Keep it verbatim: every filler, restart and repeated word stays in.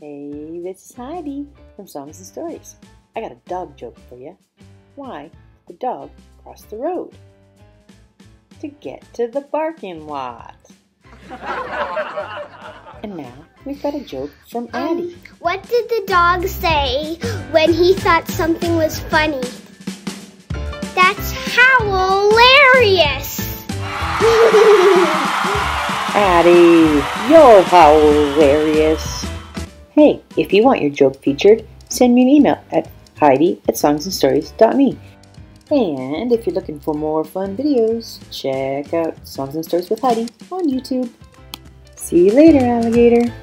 Hey, this is Heidi from Songs and Stories. I got a dog joke for you. Why did the dog cross the road? To get to the barking lot. And now we've got a joke from Addy. Um, what did the dog say when he thought something was funny? That's howlarious! Addy, you're howlarious! Hey, if you want your joke featured, send me an email at Heidi at songs and stories dot me. And if you're looking for more fun videos, check out Songs and Stories with Heidi on YouTube. See you later, alligator.